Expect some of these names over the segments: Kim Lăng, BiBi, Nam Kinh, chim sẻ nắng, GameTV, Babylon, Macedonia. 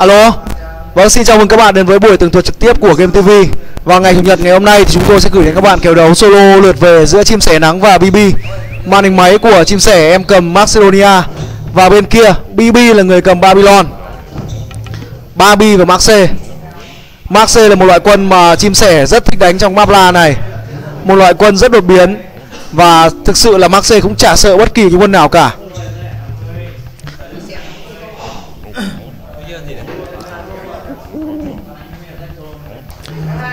Alo. Vâng, xin chào mừng các bạn đến với buổi tường thuật trực tiếp của GameTV. Vào ngày chủ nhật ngày hôm nay thì chúng tôi sẽ gửi đến các bạn kèo đấu solo lượt về giữa Chim Sẻ Nắng và BiBi. Màn hình máy của Chim Sẻ em cầm Macedonia và bên kia BiBi là người cầm Babylon. BiBi và Mac C là một loại quân mà Chim Sẻ rất thích đánh trong mapla này. Một loại quân rất đột biến và thực sự là Mac C cũng chả sợ bất kỳ cái quân nào cả.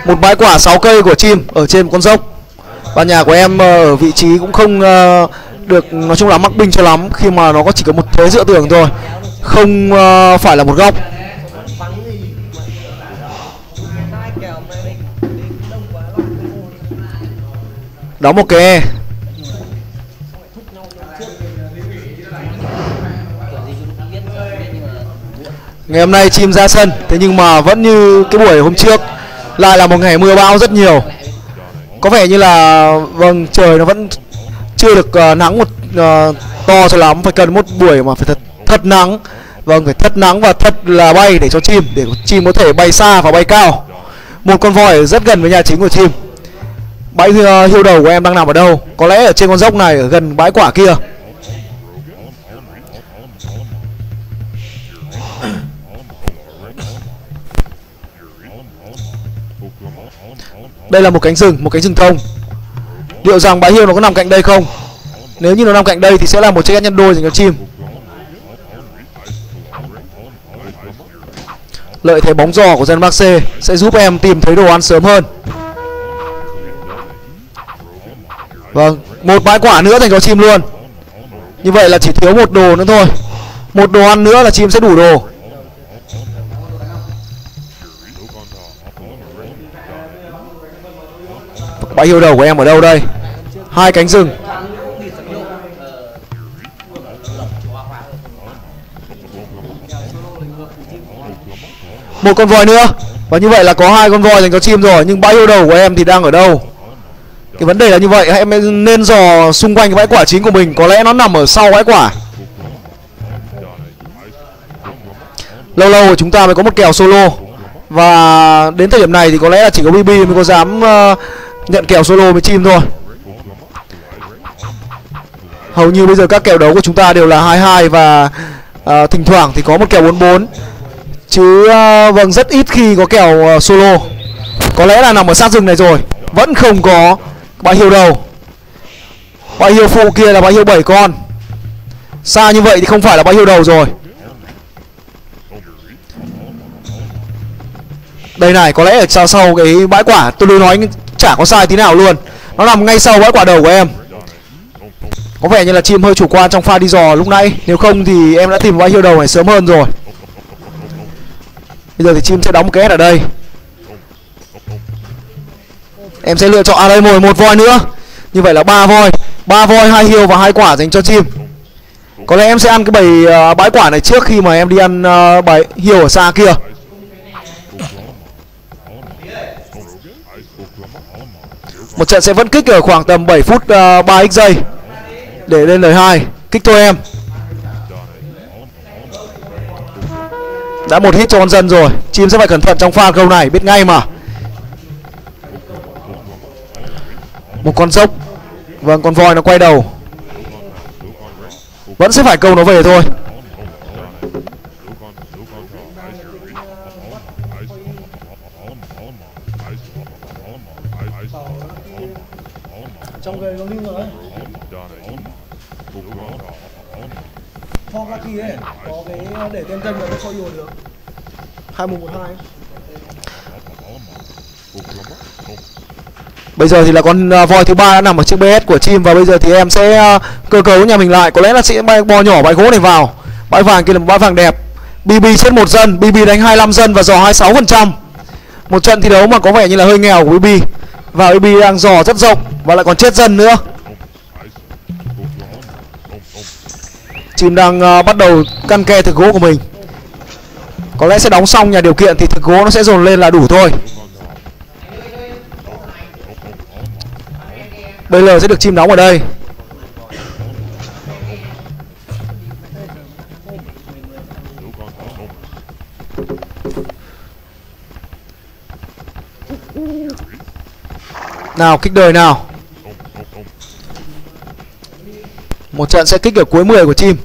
Một bãi quả 6 cây của chim ở trên một con dốc. Và nhà của em ở vị trí cũng không được, nói chung là mắc binh cho lắm, khi mà nó có chỉ có một thế dựa tường thôi, không phải là một góc. Đó, một cái ngày hôm nay chim ra sân, thế nhưng mà vẫn như cái buổi hôm trước, lại là một ngày mưa bão rất nhiều. Có vẻ như là vâng, trời nó vẫn chưa được nắng một to cho lắm, phải cần một buổi mà phải thật nắng. Vâng, phải thật nắng và thật là bay để cho chim, để chim có thể bay xa và bay cao. Một con voi rất gần với nhà chính của chim. Bãi hiêu đầu của em đang nằm ở đâu? Có lẽ ở trên con dốc này, ở gần bãi quả kia. Đây là một cánh rừng thông. Liệu rằng bãi hiêu nó có nằm cạnh đây không? Nếu như nó nằm cạnh đây thì sẽ là một chiếc ép nhân đôi dành cho chim. Lợi thế bóng giò của dân Mac C sẽ giúp em tìm thấy đồ ăn sớm hơn. Vâng, một bãi quả nữa dành cho chim luôn. Như vậy là chỉ thiếu một đồ nữa thôi. Một đồ ăn nữa là chim sẽ đủ đồ. Bãi hiêu đầu của em ở đâu đây? Hai cánh rừng. Một con voi nữa. Và như vậy là có hai con voi dành cho chim rồi. Nhưng bãi hiêu đầu của em thì đang ở đâu? Cái vấn đề là như vậy, em nên dò xung quanh cái bãi quả chính của mình. Có lẽ nó nằm ở sau bãi quả. Lâu lâu chúng ta mới có một kèo solo. Và đến thời điểm này thì có lẽ là chỉ có BiBi mới có dám nhận kèo solo với chim thôi. Hầu như bây giờ các kèo đấu của chúng ta đều là 22 và thỉnh thoảng thì có một kèo 44. Chứ vâng, rất ít khi có kèo solo. Có lẽ là nằm ở sát rừng này rồi. Vẫn không có bãi hiêu đầu. Bãi hiêu phụ kia là bãi hiêu 7 con. Xa như vậy thì không phải là bãi hiêu đầu rồi. Đây này, có lẽ ở sau cái bãi quả. Tôi luôn nói chả có sai tí nào luôn. Nó nằm ngay sau bãi quả đầu của em. Có vẻ như là chim hơi chủ quan trong pha đi dò lúc nãy. Nếu không thì em đã tìm bãi hiêu đầu này sớm hơn rồi. Bây giờ thì chim sẽ đóng một cái ở đây. Em sẽ lựa chọn đây một voi nữa. Như vậy là ba voi, hai hiêu và hai quả dành cho chim. Có lẽ em sẽ ăn cái bãi quả này trước khi mà em đi ăn bãi hiêu ở xa kia. Một trận sẽ vẫn kích ở khoảng tầm 7 phút 3x giây để lên lời 2. Kích thôi em. Đã một hit cho con dân rồi. Chim sẽ phải cẩn thận trong pha câu này, biết ngay mà. Một con dốc. Vâng, con voi nó quay đầu. Vẫn sẽ phải câu nó về thôi. Bây giờ thì là con voi thứ ba đã nằm ở chiếc BS của chim. Và bây giờ thì em sẽ cơ cấu nhà mình lại. Có lẽ là sẽ bay bò nhỏ bãi gỗ này vào. Bãi vàng kia là một bãi vàng đẹp. BiBi chết một dân, BiBi đánh 25 dân và dò 26%. Một trận thi đấu mà có vẻ như là hơi nghèo của BiBi. Và BiBi đang dò rất rộng và lại còn chết dân nữa. Chim đang bắt đầu căn ke thực gỗ của mình. Có lẽ sẽ đóng xong nhà điều kiện thì thực gỗ nó sẽ dồn lên là đủ thôi. BL sẽ được chim đóng ở đây. Nào, kích đời nào. Một trận sẽ kích ở cuối 10 của chim.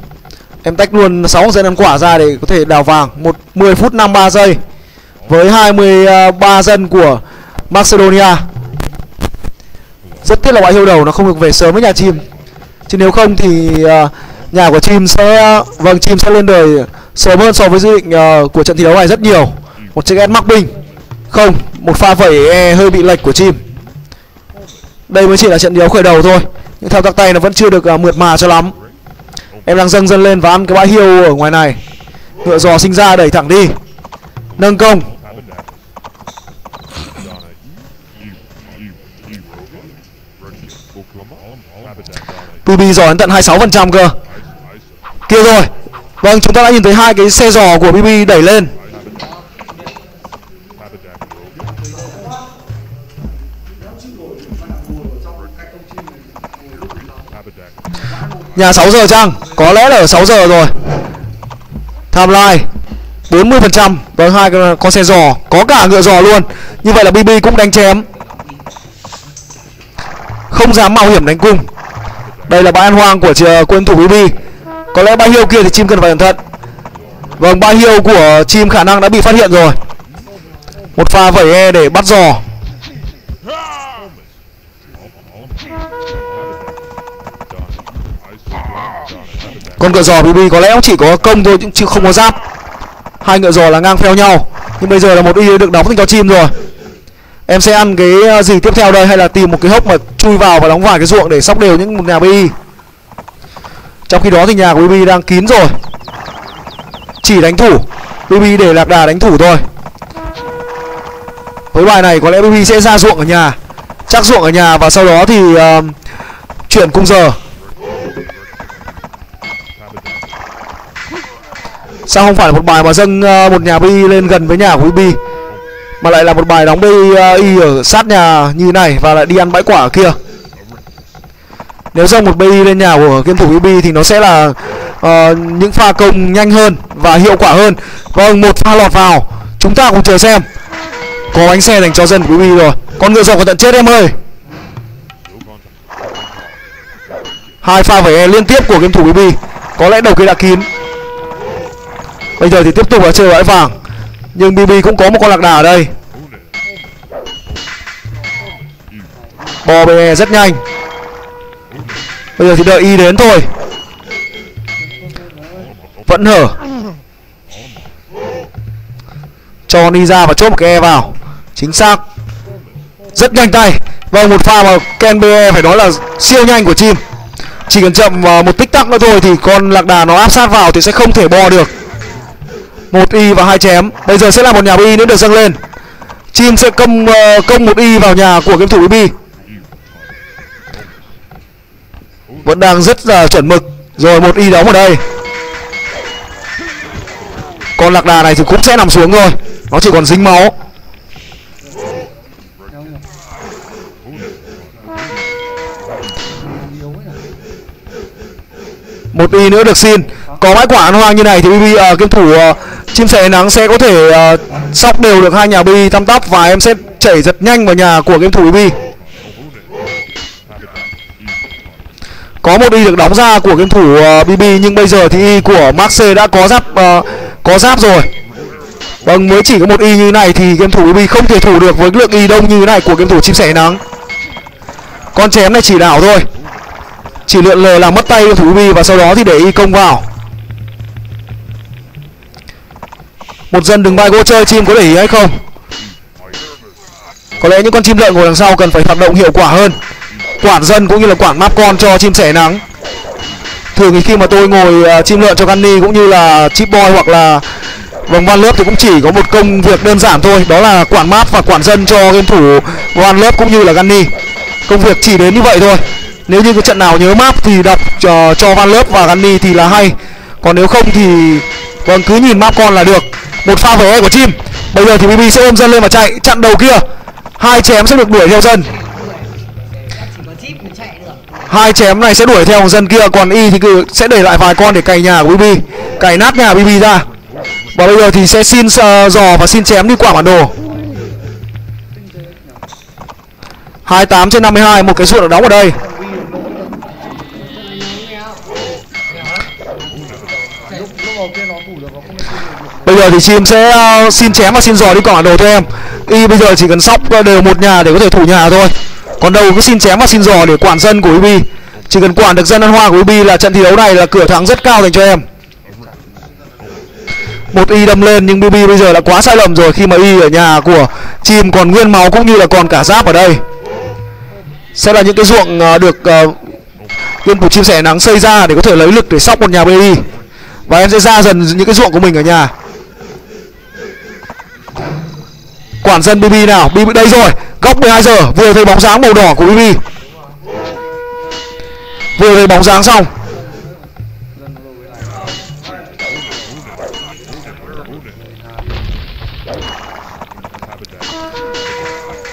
Em tách luôn 6 dân ăn quả ra để có thể đào vàng. 10 phút 53 giây với 23 dân của Macedonia. Rất tiếc là ngoại hiệu đầu nó không được về sớm với nhà chim, chứ nếu không thì nhà của chim sẽ chim sẽ lên đời sớm hơn so với dự định của trận thi đấu này rất nhiều. Một chiếc mắc binh. Không, một pha vẩy hơi bị lệch của chim. Đây mới chỉ là trận đấu khởi đầu thôi, nhưng theo các tay nó vẫn chưa được mượt mà cho lắm. Em đang dâng dân lên và ăn cái bãi hiêu ở ngoài này. Ngựa giò sinh ra đẩy thẳng đi, nâng công. BiBi giò đến tận 26% cơ. Kia rồi. Vâng, chúng ta đã nhìn thấy hai cái xe giò của BiBi đẩy lên. Nhà 6 giờ chăng? Có lẽ là ở 6 giờ rồi. Timeline 40% với hai con xe giò, có cả ngựa giò luôn. Như vậy là BiBi cũng đánh chém, không dám mạo hiểm đánh cung. Đây là bãi ăn hoang của quân thủ BiBi. Có lẽ bãi hiêu kia thì chim cần phải cẩn thận. Vâng, bãi hiêu của chim khả năng đã bị phát hiện rồi. Một pha vẩy để bắt giò. Con ngựa giò BiBi có lẽ chỉ có công thôi chứ không có giáp. Hai ngựa giò là ngang theo nhau, nhưng bây giờ là một y được đóng thành cho chim rồi. Em sẽ ăn cái gì tiếp theo đây, hay là tìm một cái hốc mà chui vào và đóng vài cái ruộng để sóc đều những một nhà BiBi. Trong khi đó thì nhà của BiBi đang kín rồi, chỉ đánh thủ. BiBi để lạc đà đánh thủ thôi. Với bài này có lẽ BiBi sẽ ra ruộng ở nhà, chắc ruộng ở nhà và sau đó thì chuyển cung giờ. Sao không phải một bài mà dâng một nhà BiBi lên gần với nhà của BiBi, mà lại là một bài đóng BiBi ở sát nhà như này và lại đi ăn bãi quả ở kia. Nếu dâng một BiBi lên nhà của game thủ BiBi thì nó sẽ là những pha công nhanh hơn và hiệu quả hơn. Vâng, một pha lọt vào. Chúng ta cùng chờ xem. Có bánh xe dành cho dân của BiBi rồi. Con ngựa dọc của tận chết em ơi. Hai pha vẩy liên tiếp của game thủ BiBi. Có lẽ đầu kia đã kín. Bây giờ thì tiếp tục là chơi bãi vàng, nhưng BiBi cũng có một con lạc đà ở đây. Bò bè rất nhanh. Bây giờ thì đợi y đến thôi. Vẫn hở. Cho đi ra và chốt một cái e vào. Chính xác. Rất nhanh tay. Vâng, một pha mà Ken BE phải nói là siêu nhanh của chim. Chỉ cần chậm một tích tắc nữa thôi thì con lạc đà nó áp sát vào thì sẽ không thể bò được. Một y và hai chém. Bây giờ sẽ là một nhà BiBi nữa được dâng lên. Chim sẽ công một y vào nhà của game thủ BiBi. Vẫn đang rất là chuẩn mực. Rồi một y đóng ở đây. Con lạc đà này thì cũng sẽ nằm xuống rồi. Nó chỉ còn dính máu. Một y nữa được xin. Có bãi quả ăn hoang như này thì BiBi game thủ chim sẻ nắng sẽ có thể sóc đều được hai nhà BiBi tăm tóc, và em sẽ chảy giật nhanh vào nhà của game thủ BiBi. Có một y được đóng ra của game thủ BiBi, nhưng bây giờ thì y của Max đã có giáp rồi. Vâng, mới chỉ có một y như này thì game thủ BiBi không thể thủ được với lượng y đông như thế này của game thủ chim sẻ nắng. Con chém này chỉ đảo thôi, chỉ lượn lờ làm mất tay game thủ BiBi và sau đó thì để y công vào. Một dân đừng bay gỗ chơi, chim có để ý hay không? Có lẽ những con chim lợn ngồi đằng sau cần phải hoạt động hiệu quả hơn. Quản dân cũng như là quản map con cho chim sẻ nắng. Thường thì khi mà tôi ngồi chim lợn cho Gunny cũng như là Chip Boy hoặc là vòng Van Lớp thì cũng chỉ có một công việc đơn giản thôi, đó là quản map và quản dân cho game thủ Van Lớp cũng như là Gunny. Công việc chỉ đến như vậy thôi. Nếu như cái trận nào nhớ map thì đọc cho Van Lớp và Gunny thì là hay. Còn nếu không thì vâng, cứ nhìn map con là được. Một pha vẩy của chim. Bây giờ thì BiBi sẽ ôm dân lên và chạy. Chặn đầu kia. Hai chém sẽ được đuổi theo dân. Hai chém này sẽ đuổi theo dân kia, còn y thì cứ sẽ để lại vài con để cày nhà của BiBi, cày nát nhà BiBi ra. Và bây giờ thì sẽ xin giò và xin chém đi quả bản đồ. 28/52, một cái ruộng được đóng ở đây. Bây giờ thì Chim sẽ xin chém và xin giò đi quả đồ thôi em. Y bây giờ chỉ cần sóc đều một nhà để có thể thủ nhà thôi. Còn đâu cứ xin chém và xin giò để quản dân của BiBi. Chỉ cần quản được dân ăn hoa của BiBi là trận thi đấu này là cửa thắng rất cao dành cho em. Một Y đâm lên nhưng BiBi bây giờ đã quá sai lầm rồi khi mà Y ở nhà của Chim còn nguyên máu cũng như là còn cả giáp ở đây. Sẽ là những cái ruộng được viên của Chim Sẻ Nắng xây ra để có thể lấy lực để sóc một nhà BiBi. Và em sẽ ra dần những cái ruộng của mình ở nhà. Quản dân BiBi nào, BiBi đây rồi. Góc 12 giờ, vừa thấy bóng dáng màu đỏ của BiBi. Vừa thấy bóng dáng xong.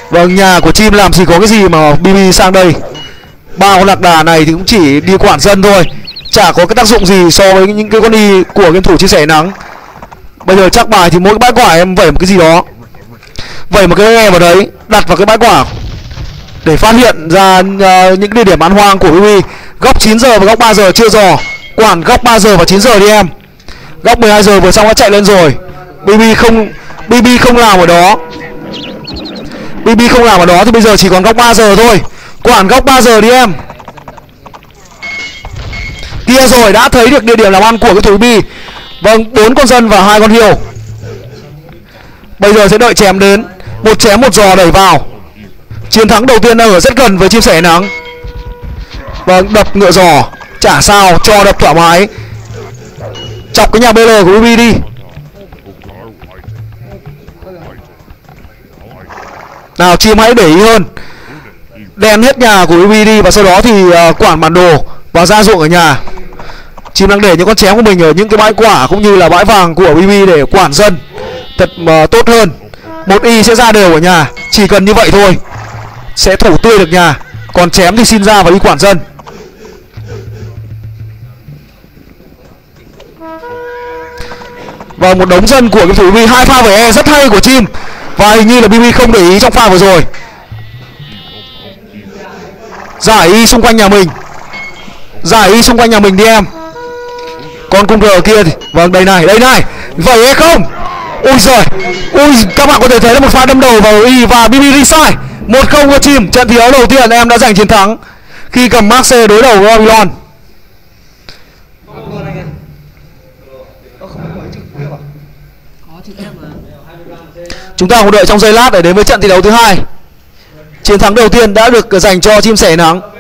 Vâng, nhà của Chim làm gì có cái gì mà BiBi sang đây. Ba con lạc đà này thì cũng chỉ đi quản dân thôi, chả có cái tác dụng gì so với những cái con đi của game thủ Chim Sẻ Nắng. Bây giờ chắc bài thì mỗi cái bãi quả em vẩy một cái gì đó, vẩy một cái nghe vào đấy, đặt vào cái bãi quả để phát hiện ra những địa điểm ăn hoang của BiBi. Góc 9 giờ và góc 3 giờ chưa dò. Quản góc 3 giờ và 9 giờ đi em. Góc 12 giờ vừa xong đã chạy lên rồi. BiBi không làm ở đó. BiBi không làm ở đó thì bây giờ chỉ còn góc 3 giờ thôi. Quản góc 3 giờ đi em. Kia rồi, đã thấy được địa điểm làm ăn của cái thủ BiBi. Vâng, 4 con dân và 2 con hiêu. Bây giờ sẽ đợi chém đến. Một chém một giò đẩy vào. Chiến thắng đầu tiên đang ở rất gần với Chim Sẻ Nắng. Vâng, đập ngựa giò, chả sao, cho đập thoải mái. Chọc cái nhà BL của BiBi đi. Nào, Chim hãy để ý hơn. Đem hết nhà của BiBi đi và sau đó thì quản bản đồ và ra ruộng ở nhà. Chim đang để những con chém của mình ở những cái bãi quả cũng như là bãi vàng của BiBi để quản dân thật tốt hơn. Một Y sẽ ra đều ở nhà, chỉ cần như vậy thôi sẽ thủ tươi được nhà. Còn chém thì xin ra và đi quản dân. Và một đống dân của cái thủ BiBi. Hai pha về E rất hay của Chim và hình như là BiBi không để ý trong pha vừa rồi. Giải Y xung quanh nhà mình. Giải Y xung quanh nhà mình đi em. Con cung cờ kia thì vâng, đây này vậy hay không. Ui giời, ui, các bạn có thể thấy là một pha đâm đầu vào Y và BiBi đi sai 1-0 cho Chim. Trận thi đấu đầu tiên em đã giành chiến thắng khi cầm Mace đối đầu với Babylon. Chúng ta cùng đợi trong giây lát để đến với trận thi đấu thứ hai. Chiến thắng đầu tiên đã được giành cho Chim Sẻ Nắng.